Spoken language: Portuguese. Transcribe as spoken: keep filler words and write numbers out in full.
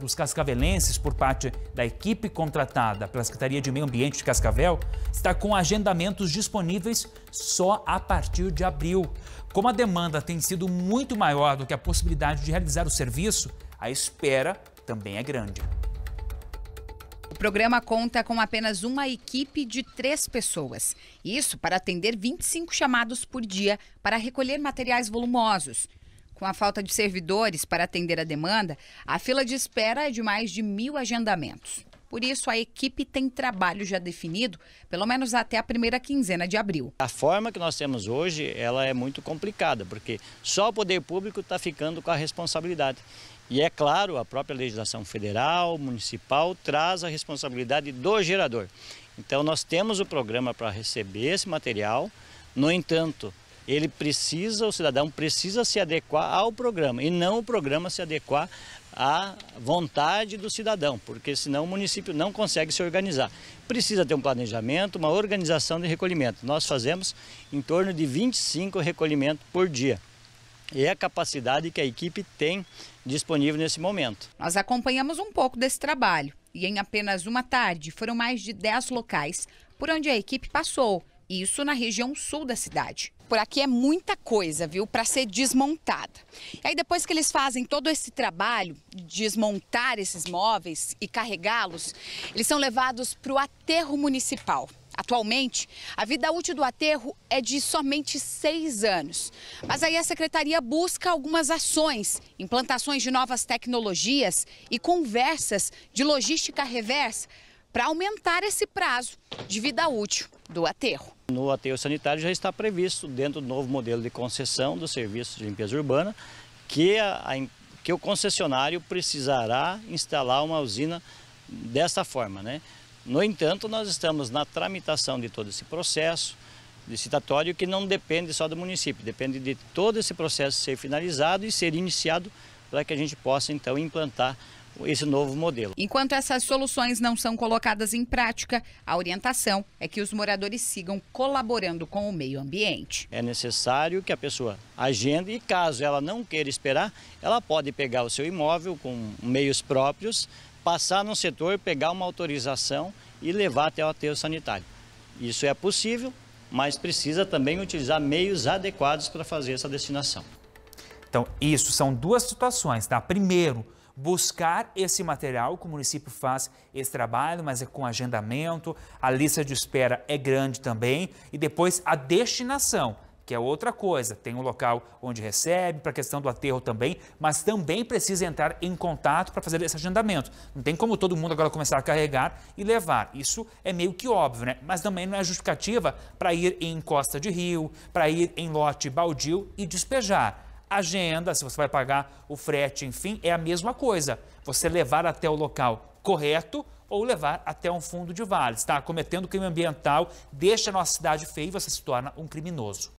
dos cascavelenses por parte da equipe contratada pela Secretaria de Meio Ambiente de Cascavel está com agendamentos disponíveis só a partir de abril. Como a demanda tem sido muito maior do que a possibilidade de realizar o serviço, a espera também é grande. O programa conta com apenas uma equipe de três pessoas. Isso para atender vinte e cinco chamados por dia para recolher materiais volumosos. Com a falta de servidores para atender a demanda, a fila de espera é de mais de mil agendamentos. Por isso, a equipe tem trabalho já definido, pelo menos até a primeira quinzena de abril. A forma que nós temos hoje, ela é muito complicada, porque só o poder público está ficando com a responsabilidade. E é claro, a própria legislação federal, municipal, traz a responsabilidade do gerador. Então, nós temos o programa para receber esse material, no entanto, ele precisa, o cidadão precisa se adequar ao programa e não o programa se adequar à vontade do cidadão, porque senão o município não consegue se organizar. Precisa ter um planejamento, uma organização de recolhimento. Nós fazemos em torno de vinte e cinco recolhimentos por dia. E é a capacidade que a equipe tem disponível nesse momento. Nós acompanhamos um pouco desse trabalho e em apenas uma tarde foram mais de dez locais por onde a equipe passou. Isso na região sul da cidade. Por aqui é muita coisa, viu, para ser desmontada. E aí depois que eles fazem todo esse trabalho, desmontar esses móveis e carregá-los, eles são levados para o aterro municipal. Atualmente, a vida útil do aterro é de somente seis anos. Mas aí a Secretaria busca algumas ações, implantações de novas tecnologias e conversas de logística reversa para aumentar esse prazo de vida útil do aterro. No aterro sanitário já está previsto, dentro do novo modelo de concessão do serviço de limpeza urbana, que, a, a, que o concessionário precisará instalar uma usina dessa forma, né? No entanto, nós estamos na tramitação de todo esse processo licitatório, que não depende só do município, depende de todo esse processo ser finalizado e ser iniciado para que a gente possa, então, implantar esse novo modelo. Enquanto essas soluções não são colocadas em prática, a orientação é que os moradores sigam colaborando com o meio ambiente. É necessário que a pessoa agende e, caso ela não queira esperar, ela pode pegar o seu imóvel com meios próprios, passar no setor, pegar uma autorização e levar até o aterro sanitário. Isso é possível, mas precisa também utilizar meios adequados para fazer essa destinação. Então, isso são duas situações, tá? Primeiro, buscar esse material, que o município faz esse trabalho, mas é com agendamento, a lista de espera é grande também, e depois a destinação, que é outra coisa, tem um local onde recebe, para a questão do aterro também, mas também precisa entrar em contato para fazer esse agendamento. Não tem como todo mundo agora começar a carregar e levar, isso é meio que óbvio, né? Mas também não é justificativa para ir em costa de rio, para ir em lote baldio e despejar. Agenda, se você vai pagar o frete, enfim, é a mesma coisa. Você levar até o local correto ou levar até um fundo de vale. Está cometendo crime ambiental, deixa a nossa cidade feia e você se torna um criminoso.